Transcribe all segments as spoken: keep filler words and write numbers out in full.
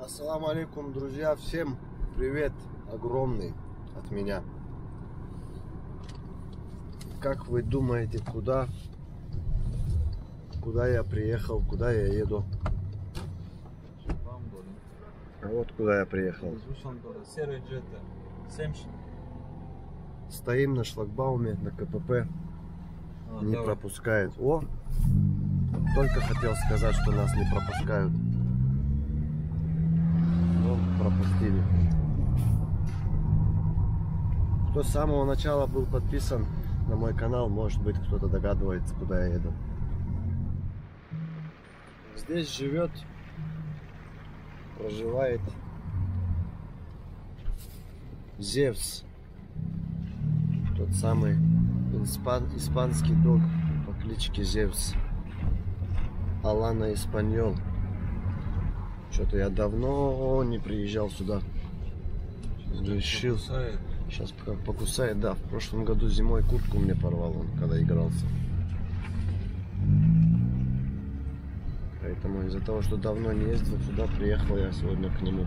Ассаламу алейкум, друзья, всем привет огромный от меня. Как вы думаете, куда куда я приехал, куда я еду? Вот куда я приехал. Стоим на шлагбауме, на КПП, не пропускает. О, только хотел сказать, что нас не пропускают. Пропустили. Кто с самого начала был подписан на мой канал, может быть, кто-то догадывается, куда я еду. Здесь живет, проживает Зевс, тот самый испан, испанский дог по кличке Зевс, Алано Эспаньол. Что-то я давно не приезжал сюда. Решил. Покусает. Сейчас как покусает, да. В прошлом году зимой куртку мне порвал он, когда игрался. Поэтому из-за того, что давно не ездил сюда, приехал я сегодня к нему.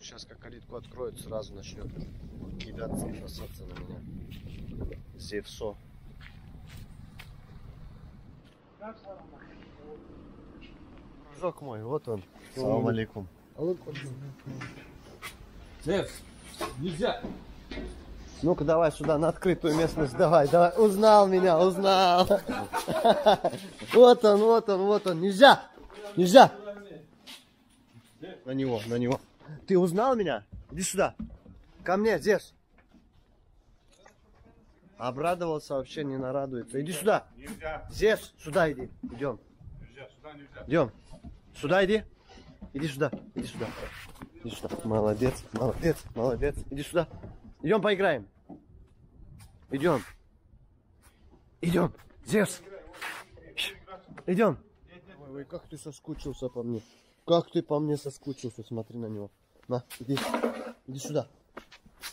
Сейчас как калитку откроет, сразу начнет кидаться и бросаться на меня. Зевсо. Дружок мой, вот он. Салам алейкум. Зевс, нельзя. Ну-ка давай сюда, на открытую местность, давай, давай. Узнал меня, узнал. Вот он, вот он, вот он. Нельзя, нельзя. На него, на него. Ты узнал меня? Иди сюда. Ко мне, Зевс. Обрадовался, вообще не нарадуется. Иди сюда. Нельзя. Зевс, сюда иди. Идем. Нельзя, сюда нельзя. Идем. Сюда иди. Иди сюда. Иди сюда. Иди сюда. Молодец, молодец, молодец. Иди сюда. Идем поиграем. Идем. Идем. Зевс. Идем. Ой, как ты соскучился по мне. Как ты по мне соскучился, смотри на него. На, иди. Иди сюда.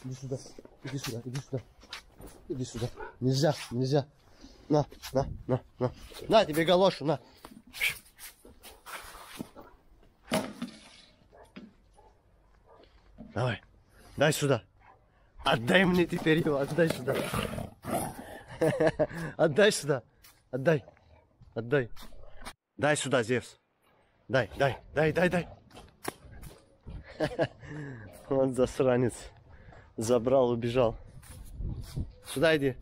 Иди сюда. Иди сюда. Иди сюда. Иди сюда. Нельзя, нельзя. На, на, на, на. На тебе галошу, на. Давай. Дай сюда. Отдай мне теперь его. Отдай сюда. Отдай сюда. Отдай. Отдай. Дай сюда, Зевс. Дай, дай, дай, дай, дай. Он засранец. Забрал, убежал. Сюда иди.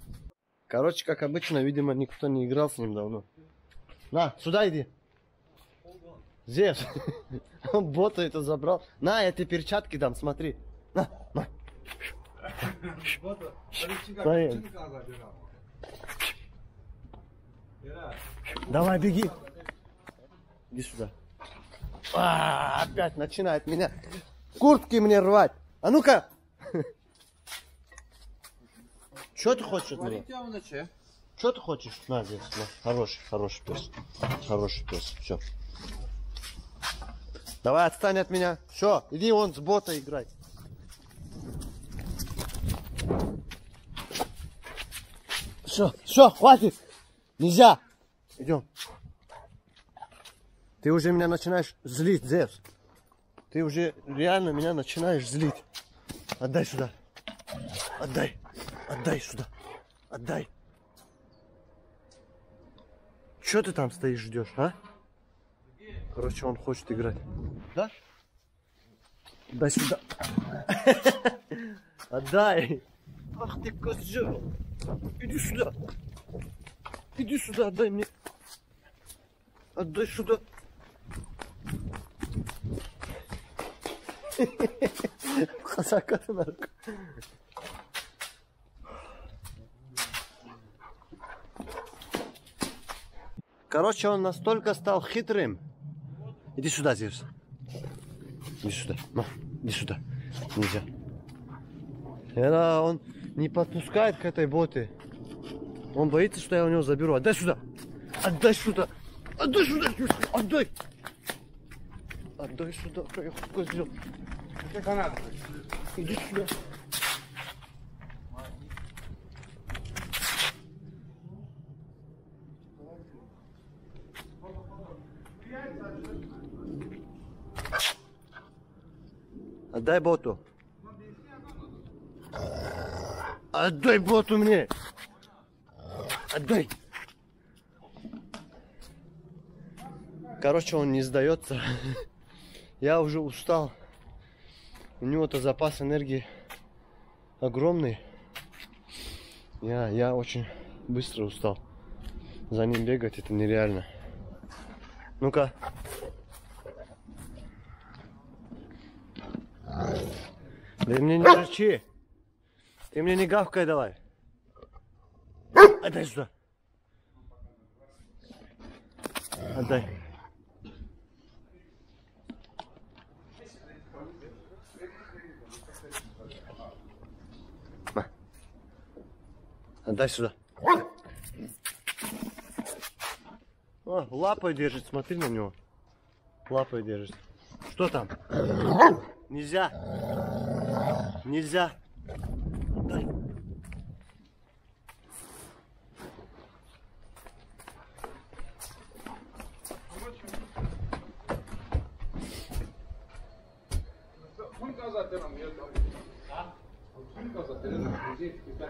Короче, как обычно, видимо, никто не играл с ним давно. На, сюда иди. Зевс. Он бота это забрал. На, я тебе перчатки дам, смотри. На, на. Давай, беги. Иди сюда. А, опять начинает меня куртки мне рвать. А ну-ка! Что ты хочешь от меня? Что ты хочешь? На, здесь, на. Хороший, хороший пес. Хороший пес. Все. Давай, отстань от меня. Все, иди вон с бота играть. Все, все, хватит. Нельзя. Идем. Ты уже меня начинаешь злить, Зевс. Ты уже реально меня начинаешь злить. Отдай сюда. Отдай. Отдай сюда. Отдай. Чё ты там стоишь, ждешь, а? Короче, он хочет играть. Да? Дай сюда. Отдай. Ах ты козел. Иди сюда. Иди сюда, отдай мне. Отдай сюда. Короче, он настолько стал хитрым. Иди сюда, Зевс. Иди сюда. На, иди сюда. Нельзя. Это он не подпускает к этой боте. Он боится, что я у него заберу. Отдай сюда. Отдай сюда. Отдай сюда, Зевс. Отдай. Отдай сюда, козел. Это канат. Иди сюда. Отдай боту. Отдай боту мне. Отдай. Короче, он не сдается. Я уже устал. У него-то запас энергии огромный. Я, я очень быстро устал. За ним бегать это нереально. Ну-ка. Да мне не рычи. Ты мне не гавкай давай. Отдай сюда. Отдай. На. Отдай сюда. О, лапой держит, смотри на него. Лапой держит. Что там? Нельзя. Нельзя. Отдай.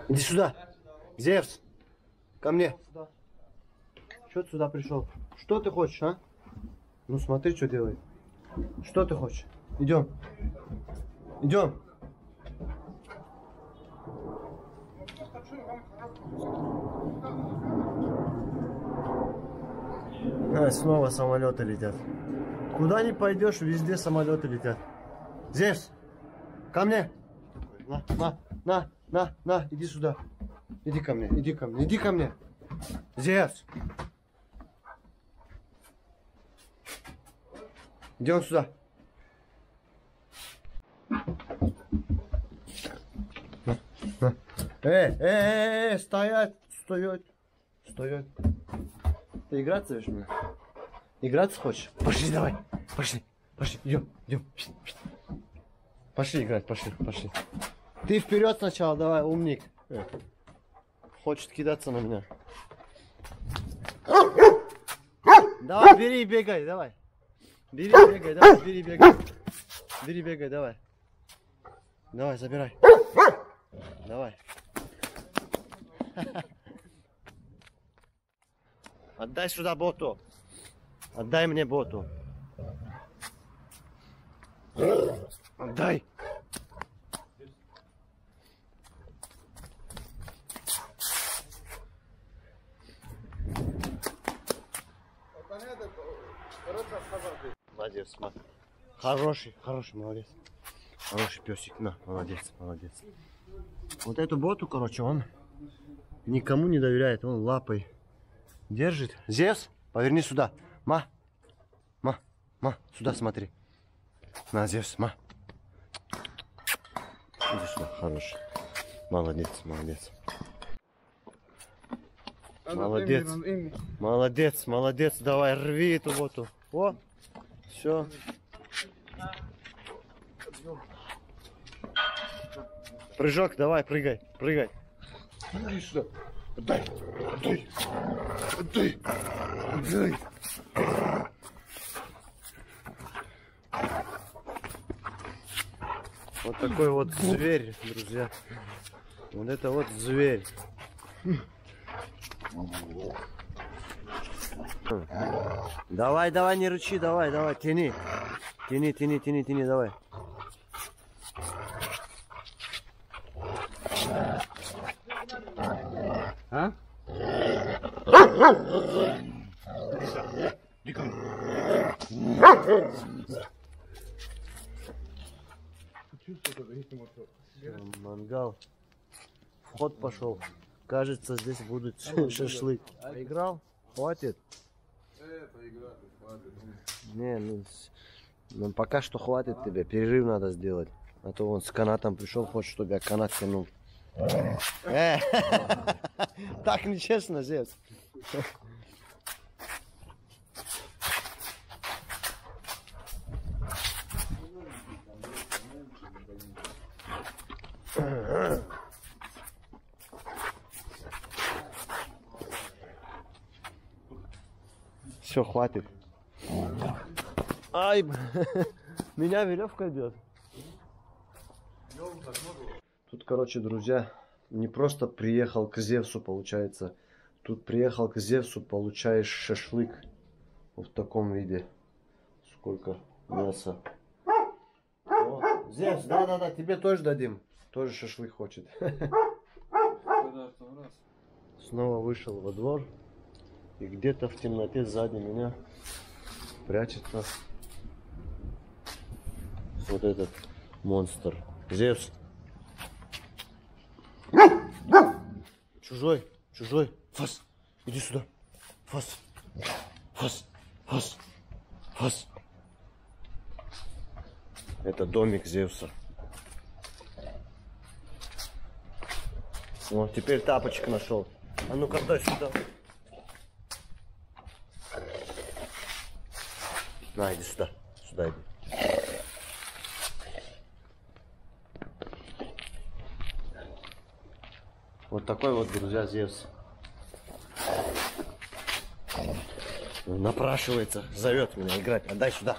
Иди сюда. Зевс. Ко мне. Что ты сюда пришел? Что ты хочешь, а? Ну смотри, что делает. Что ты хочешь? Идем. Идем. А, снова самолеты летят. Куда ни пойдешь, везде самолеты летят. Зевс, ко мне. На, на, на, на, на, иди сюда. Иди ко мне, иди ко мне, иди ко мне. Зевс. Идем сюда. На, на. Эй, эй, эй, эй, стоять, стоять, стоять. Ты играться видишь меня? Играться хочешь? Пошли, давай, пошли, пошли, идем, идем. Пошли играть, пошли, пошли. Ты вперед сначала, давай, умник. Э. Хочет кидаться на меня. Давай, бери и бегай, давай. Бери, бегай, давай, бери, бегай. Бери, бегай, давай. Давай, забирай. Давай. Отдай сюда боту. Отдай мне боту. Отдай. Молодец, смотри. Хороший, хороший, молодец. Хороший песик, на, молодец, молодец. Вот эту боту, короче, он никому не доверяет, он лапой держит. Зевс, поверни сюда. Ма, ма, ма, сюда смотри. На, Зевс, ма. Иди сюда, хороший. Молодец, молодец. Молодец, молодец, молодец. Давай, рви эту боту. О, все. Прыжок, давай, прыгай, прыгай. Иди сюда. Отдай, отдай, отдай, отдай. Вот такой вот зверь, друзья. Вот это вот зверь. Давай, давай, не рычи, давай, давай, тяни. Тяни, тяни, тяни, тяни, давай. А? Мангал. Вход пошел. Кажется, здесь будет шашлык. Поиграл? Хватит? Не, ну, ну пока что хватит тебе. Перерыв надо сделать. А то он с канатом пришел, хочет, чтобы я канат тянул. Так нечестно, Зевс. Все, хватит. Ай, меня веревка бьет. Тут, короче, друзья, не просто приехал к Зевсу, получается. Тут приехал к Зевсу, получаешь шашлык. Вот в таком виде. Сколько мяса. О, Зевс, да-да-да, тебе тоже дадим. Тоже шашлык хочет. Снова вышел во двор. И где-то в темноте сзади меня прячется вот этот монстр. Зевс. Чужой, чужой. Фас, иди сюда. Фас, фас, фас, фас. Это домик Зевса. Вот теперь тапочек нашел. А ну-ка, дай сюда. На, иди сюда. Сюда иди. Вот такой вот, друзья, Зевс. Напрашивается, зовет меня играть. Отдай сюда.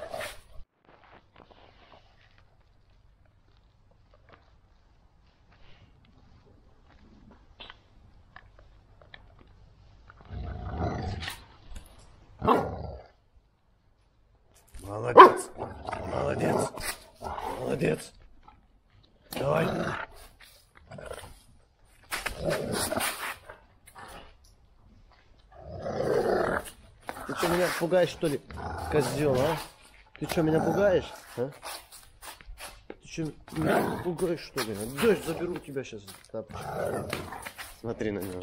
Молодец, молодец, молодец. Давай. Ты что, меня пугаешь, что ли, козел, а? Ты что, меня пугаешь, а? Ты что, меня пугаешь, что ли? Дождь, заберу тебя сейчас. Смотри на него.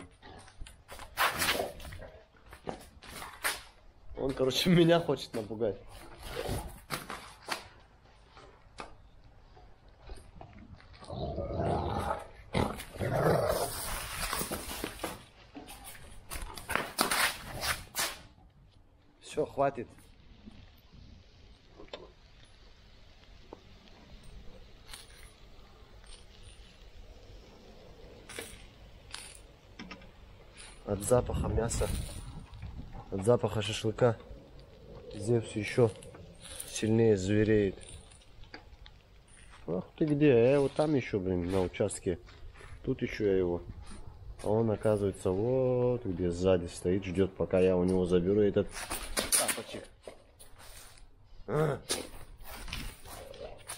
Он, короче, меня хочет напугать. Все, хватит. От запаха мяса, от запаха шашлыка Зевс еще сильнее звереет. Ах ты где? Я его там еще, блин, на участке. Тут еще я его. А он, оказывается, вот где сзади стоит, ждет, пока я у него заберу этот... А.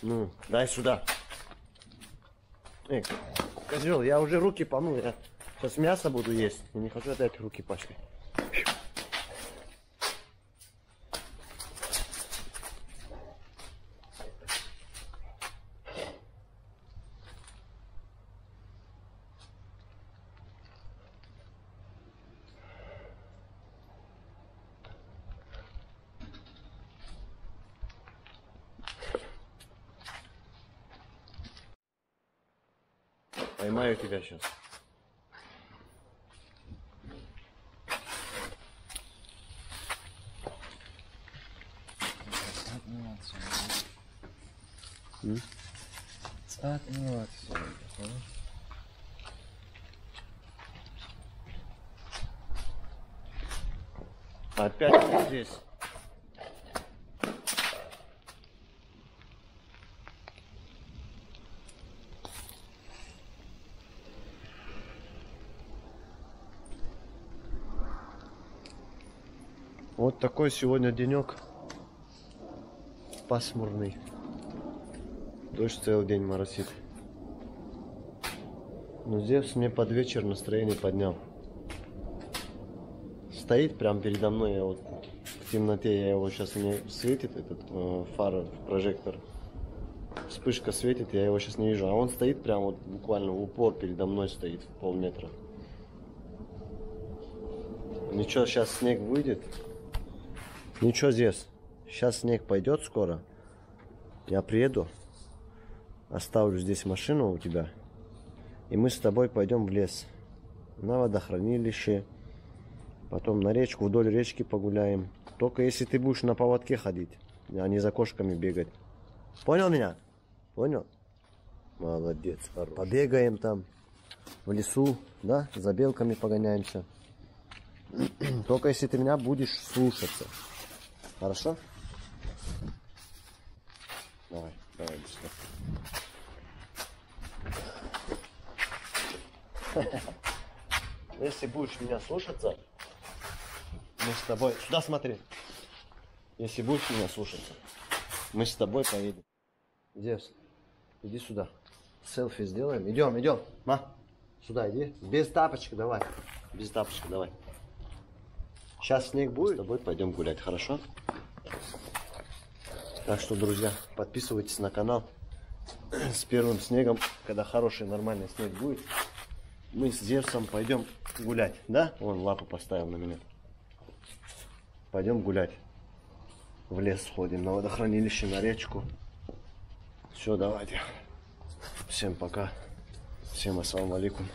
Ну, дай сюда. Эй, козел, я уже руки помыл. Я сейчас мясо буду есть. Я не хочу опять руки пачкать. Поймаю тебя сейчас. М? Опять ты здесь. Вот такой сегодня денек пасмурный. Дождь целый день моросит. Но Зевс мне под вечер настроение поднял. Стоит прямо передо мной, я вот в темноте, я его сейчас не светит, этот э, фара, прожектор. Вспышка светит, я его сейчас не вижу. А он стоит прям вот буквально в упор передо мной стоит, в полметра. Ничего, сейчас снег выйдет. Ничего, здесь. Сейчас снег пойдет скоро. Я приеду. Оставлю здесь машину у тебя. И мы с тобой пойдем в лес. На водохранилище. Потом на речку, вдоль речки погуляем. Только если ты будешь на поводке ходить, а не за кошками бегать. Понял меня? Понял? Молодец. Хорош. Побегаем там в лесу, да, за белками погоняемся. Только если ты меня будешь слушаться. Хорошо? Давай, давай, быстро. Если будешь меня слушаться, мы с тобой... Сюда смотри. Если будешь меня слушаться, мы с тобой поедем. Зевс, иди сюда. Селфи сделаем. Идем, идем. Ма, сюда иди. Без тапочек давай. Без тапочек давай. Сейчас снег будет. Мы с тобой пойдем гулять, хорошо? Так что, друзья, подписывайтесь на канал. С первым снегом, когда хороший нормальный снег будет, мы с Зевсом пойдем гулять, да? Вон лапу поставил на меня. Пойдем гулять. В лес сходим, на водохранилище, на речку. Все, давайте. Всем пока. Всем ассаламу алейкум.